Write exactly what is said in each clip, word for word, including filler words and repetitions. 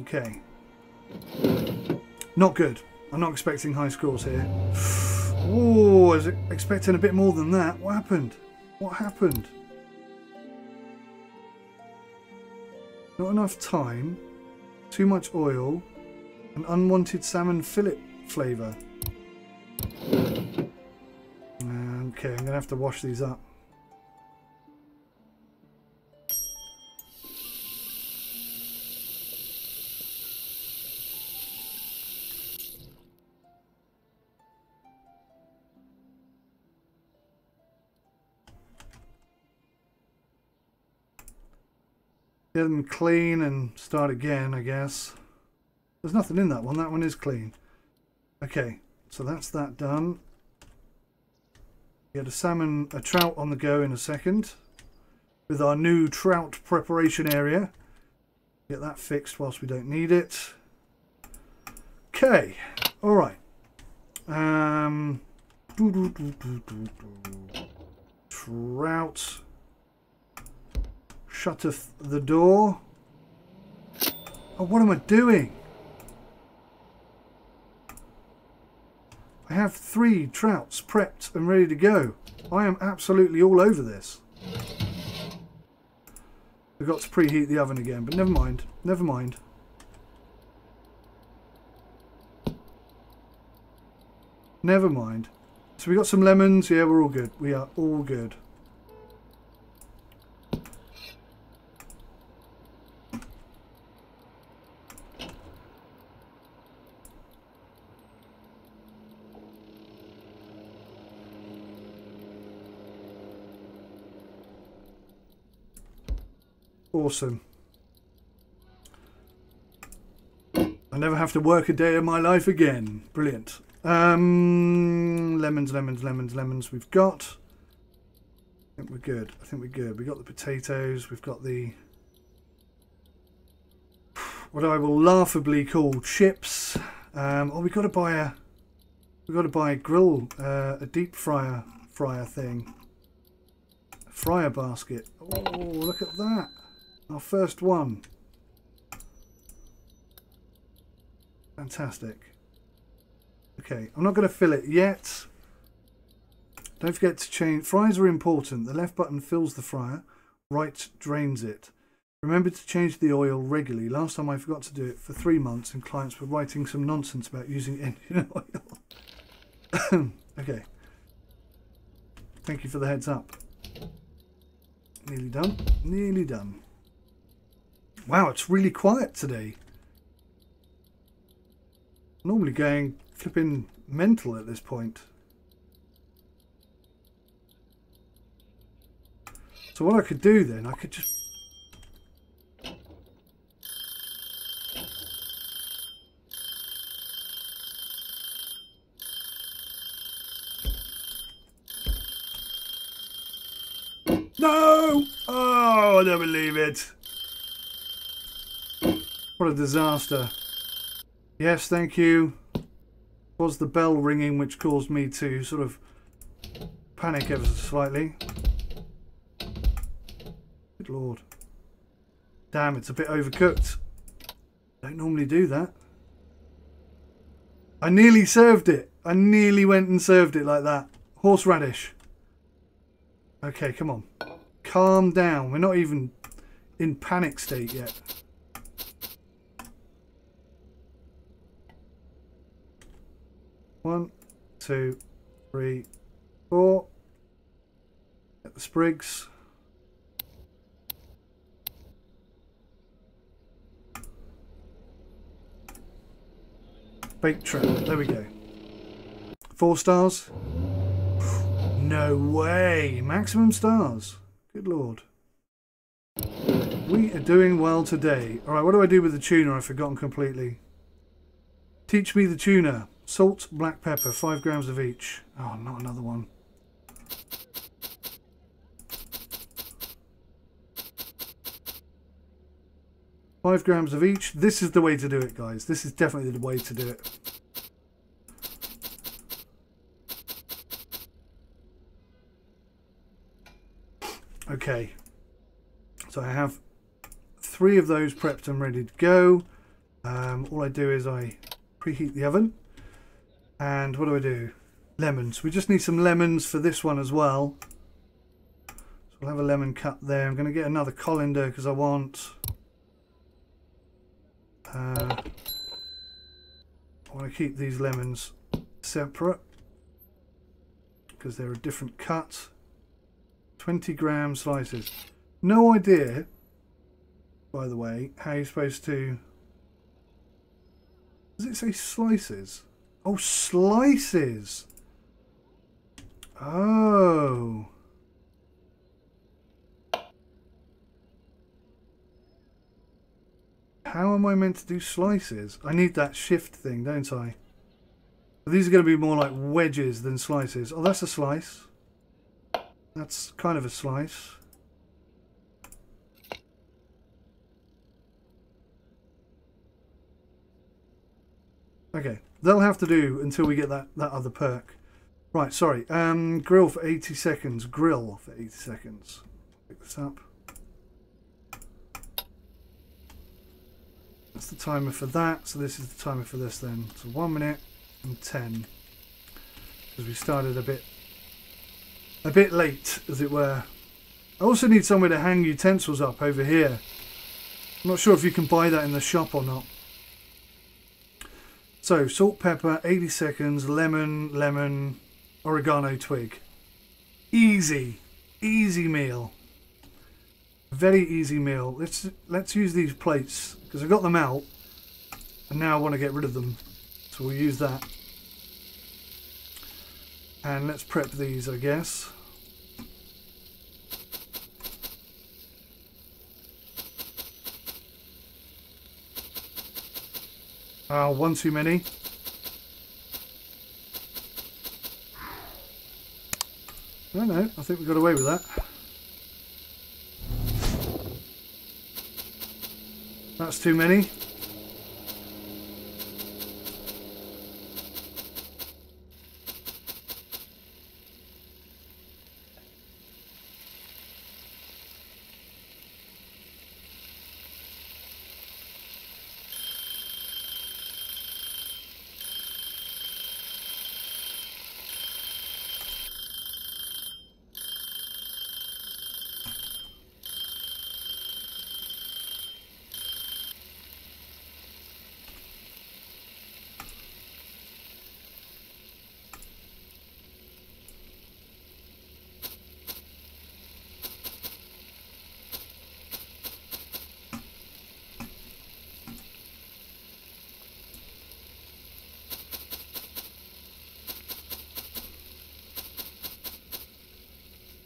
Okay. Not good. I'm not expecting high scores here. Oh, I was expecting a bit more than that. What happened? What happened? Not enough time. Too much oil. An unwanted salmon fillet flavour. Okay, I'm going to have to wash these up. Get them clean and start again, I guess. There's nothing in that one. That one is clean. Okay, so that's that done. Get a salmon, a trout on the go in a second with our new trout preparation area. Get that fixed whilst we don't need it. Okay, all right. Um, doo -doo -doo -doo -doo -doo. Trout. Shutteth the door. Oh, what am I doing? I have three trouts prepped and ready to go. I am absolutely all over this. I've got to preheat the oven again, but never mind. Never mind. Never mind. So we got some lemons. Yeah, we're all good. We are all good. Awesome. I never have to work a day in my life again. Brilliant. Um, lemons, lemons, lemons, lemons we've got. I think we're good. I think we're good. We've got the potatoes. We've got the... what I will laughably call chips. Um, oh, we've got to buy a... We've got to buy a grill, uh, a deep fryer, fryer thing. A fryer basket. Oh, look at that. Our first one. Fantastic. Okay, I'm not going to fill it yet. Don't forget to change. Fries are important. The left button fills the fryer, right drains it. Remember to change the oil regularly. Last time I forgot to do it for three months and clients were writing some nonsense about using engine oil. Okay. Thank you for the heads up. Nearly done. Nearly done. Wow, it's really quiet today. I'm normally going flipping mental at this point. So what I could do then, I could just... No! Oh, I don't believe it. What a disaster. Yes, thank you. It was the bell ringing which caused me to sort of panic ever so slightly. Good lord. Damn, it's a bit overcooked. Don't normally do that. I nearly served it. I nearly went and served it like that. Horseradish. Okay, come on. Calm down. We're not even in panic state yet. One, two, three, four. Get the sprigs. Baked trout. There we go. Four stars. No way. Maximum stars. Good lord. We are doing well today. All right, what do I do with the tuna? I've forgotten completely. Teach me the tuna. Salt, black pepper, five grams of each. Oh, not another one. Five grams of each. This is the way to do it, guys. This is definitely the way to do it. Okay. So I have three of those prepped and ready to go. Um, all I do is I preheat the oven. And what do I do? Lemons. We just need some lemons for this one as well. So I'll have a lemon cut there. I'm going to get another colander because I want... Uh, I want to keep these lemons separate because they're a different cut. twenty gram slices. No idea, by the way, how you're supposed to... Does it say slices? Oh, slices! Oh! How am I meant to do slices? I need that shift thing, don't I? These are going to be more like wedges than slices. Oh, that's a slice. That's kind of a slice. Okay, they'll have to do until we get that, that other perk. Right, sorry. Um, grill for eighty seconds. Grill for eighty seconds. Pick this up. That's the timer for that, so this is the timer for this then. So one minute and ten. Because we started a bit a bit late, as it were. I also need somewhere to hang utensils up over here. I'm not sure if you can buy that in the shop or not. So salt, pepper, eighty seconds, lemon, lemon, oregano twig. Easy. Easy meal. Very easy meal. Let's let's use these plates because I've got them out and now I want to get rid of them. So we'll use that. And let's prep these, I guess. Oh, one too many. No, no, I think we got away with that. That's too many.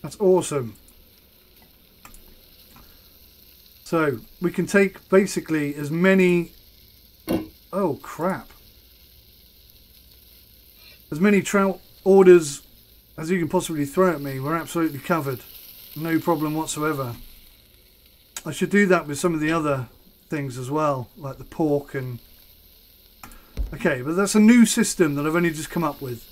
That's awesome. So we can take basically as many, oh crap, as many trout orders as you can possibly throw at me. We're absolutely covered, no problem whatsoever. I should do that with some of the other things as well, like the pork and, okay, but that's a new system that I've only just come up with.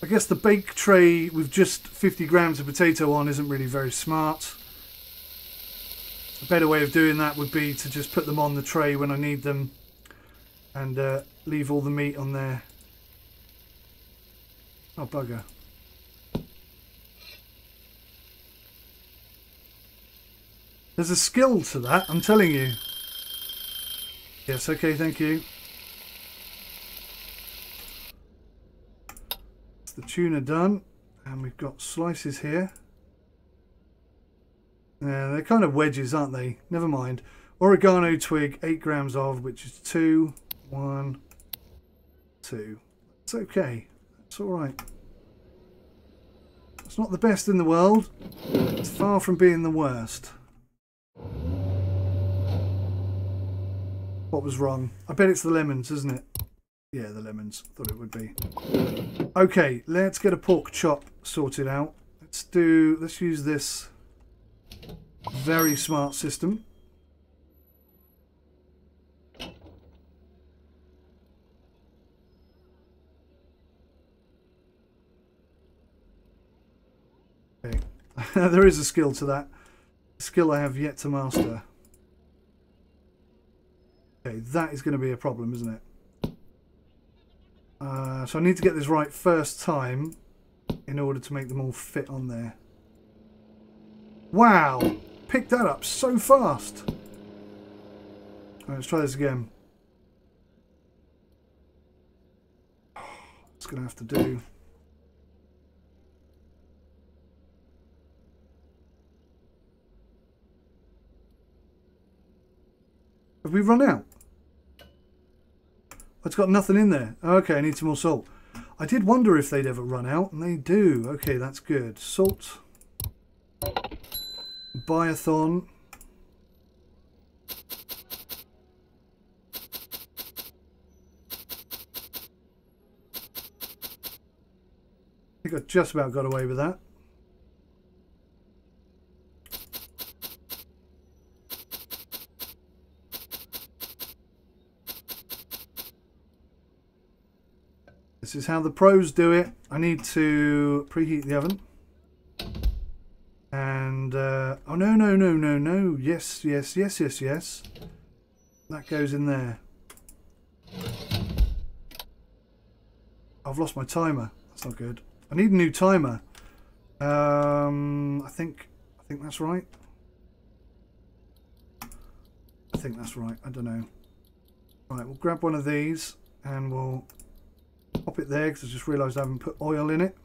I guess the bake tray with just fifty grams of potato on isn't really very smart. A better way of doing that would be to just put them on the tray when I need them and uh, leave all the meat on there. Oh, bugger. There's a skill to that, I'm telling you. Yes, okay, thank you. The tuna done, and we've got slices here. Yeah, they're kind of wedges, aren't they? Never mind. Oregano twig, eight grams of, which is two, one, two. It's okay. It's all right. It's not the best in the world. It's far from being the worst. What was wrong? I bet it's the lemons, isn't it? Yeah, the lemons. Thought it would be. Okay, let's get a pork chop sorted out. Let's do. Let's use this very smart system. Okay, there is a skill to that. A skill I have yet to master. Okay, that is going to be a problem, isn't it? Uh, so I need to get this right first time in order to make them all fit on there. Wow! Picked that up so fast! Alright, let's try this again. It's going to have to do... Have we run out? It's got nothing in there. Okay, I need some more salt. I did wonder if they'd ever run out, and they do. Okay, that's good. Salt. Biathon. I think I just about got away with that. This is how the pros do it. I need to preheat the oven. And, uh, oh no, no, no, no, no. Yes, yes, yes, yes, yes. That goes in there. I've lost my timer. That's not good. I need a new timer. Um, I think, I think that's right. I think that's right. I don't know. Right, we'll grab one of these and we'll... pop it there because I just realised I haven't put oil in it.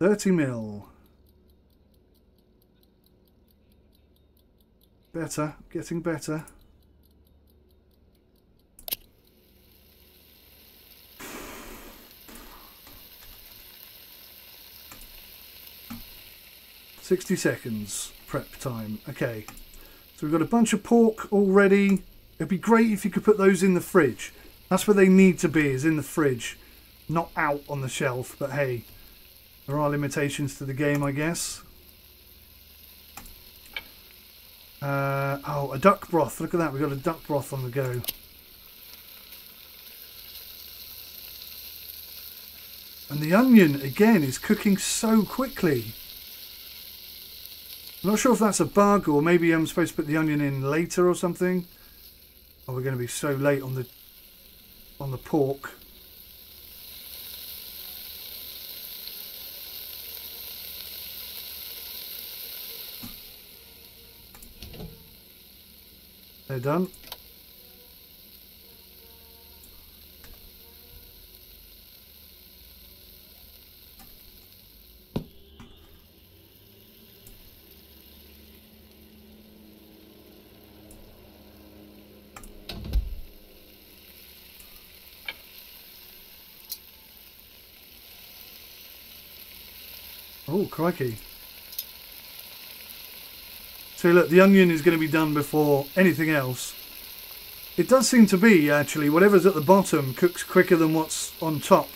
thirty mil. Better, getting better. sixty seconds prep time. Okay, so we've got a bunch of pork already. It'd be great if you could put those in the fridge. That's where they need to be, is in the fridge, not out on the shelf. But hey, there are limitations to the game, I guess. Uh, oh, a duck broth. Look at that. We've got a duck broth on the go. And the onion, again, is cooking so quickly. I'm not sure if that's a bug or maybe I'm supposed to put the onion in later or something. Oh, we're going to be so late on the... on the pork. They're done. Oh, crikey. So look, the onion is going to be done before anything else. It does seem to be, actually, whatever's at the bottom cooks quicker than what's on top.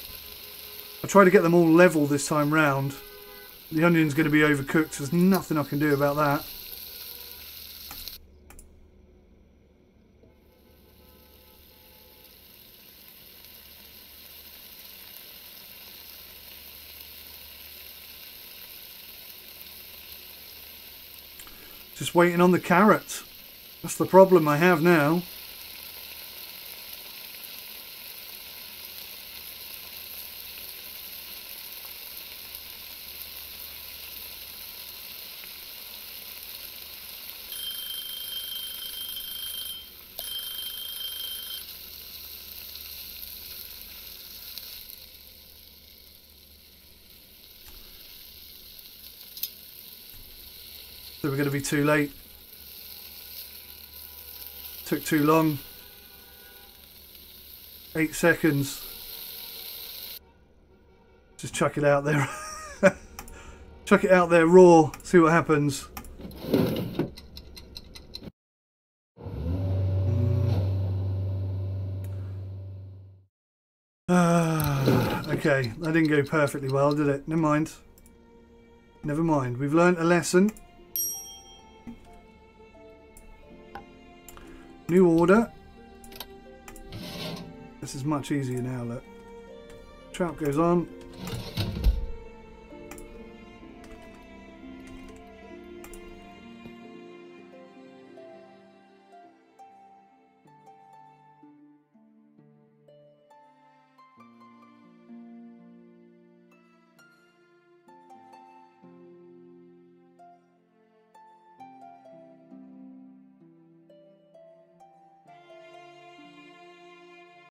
I try to get them all level this time round. The onion's going to be overcooked. There's nothing I can do about that. Just waiting on the carrot. That's the problem I have now. We're going to be too late. Took too long. Eight seconds. Just chuck it out there. Chuck it out there raw. See what happens. Uh, okay, that didn't go perfectly well, did it? Never mind. Never mind. We've learned a lesson. New order. This is much easier now, look. Trout goes on.